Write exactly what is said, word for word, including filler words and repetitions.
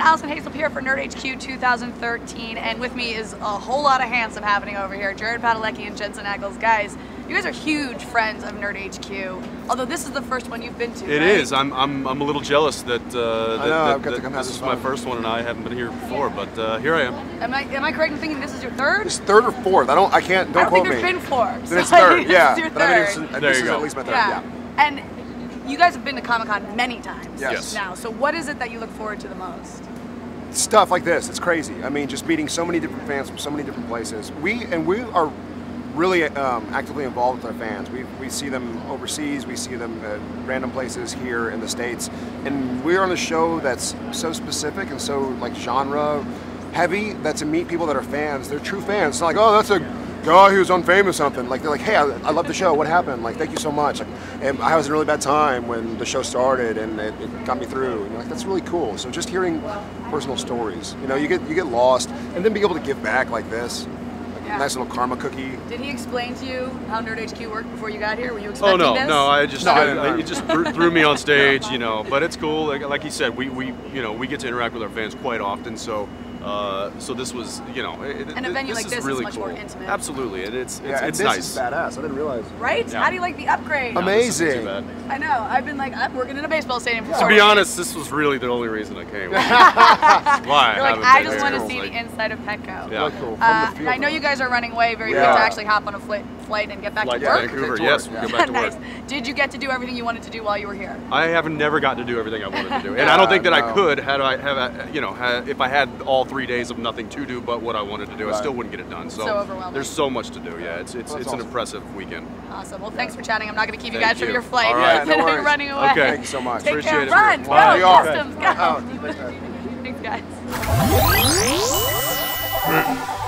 everyone, Alison Haislip here for Nerd H Q two thousand thirteen, and with me is a whole lot of handsome happening over here. Jared Padalecki and Jensen Ackles. Guys, you guys are huge friends of Nerd H Q, although this is the first one you've been to, It right? is. I'm, I'm, I'm a little jealous that, uh, that, know, that, that, that this is my first one and I haven't been here before, but uh, here I am. Am I, am I correct in thinking this is your third? It's third or fourth. I don't, I can't, don't, I don't quote me. I think there's been four. Then so it's third, yeah. This is your third. There this you is go. At least my third, yeah. yeah. And you guys have been to Comic-Con many times yes. now, so what is it that you look forward to the most? Stuff like this, it's crazy. I mean, just meeting so many different fans from so many different places. We, and we are really um, actively involved with our fans. We, we see them overseas, we see them at random places here in the States, and we're on a show that's so specific and so like genre heavy that to meet people that are fans, they're true fans. It's not like, oh, that's a guy who's on Fame or something. Like they're like, hey, I, I love the show. What happened? Like, thank you so much. Like, and I was in a really bad time when the show started, and it, it got me through. And you're like, that's really cool. So just hearing personal stories, you know, you get you get lost, and then being able to give back like this, like yeah. a nice little karma cookie. Did he explain to you how Nerd H Q worked before you got here? Were you expecting this? Oh no, this? no, I just no, I, I, it just threw me on stage, you know. But it's cool. Like, like he said, we we you know we get to interact with our fans quite often, so. Uh, so this was, you know, it, and a venue this like this is, really is much cool. more intimate. Absolutely, and it's it's, yeah, and it's this nice. Is badass. I didn't realize. Right? Yeah. How do you like the upgrade? Amazing. No, I know. I've been like, I'm working in a baseball stadium. For yeah. To be honest, this was really the only reason I came. Why? You're I, like, I just here. want to see like, the inside of Petco. Yeah. Cool. Uh, and I know you guys are running away very yeah. quick to actually hop on a flight, flight and get back flight to work. Vancouver. To yes, yeah. we go back to work. Nice. Did you get to do everything you wanted to do while you were here? I haven't never gotten to do everything I wanted to do, and I don't think that I could had I have you know if I had all three days of nothing to do but what I wanted to do. Right. I still wouldn't get it done. So, so overwhelming. There's so much to do. Yeah, it's it's, well, it's awesome. an impressive weekend. Awesome. Well, thanks for chatting. I'm not going to keep you Thank guys you. from your flight. All right. No worries. Running away. Okay. Thanks so much. Take Appreciate care. It. Run. Go. Wow. Systems. Go. Thanks, guys.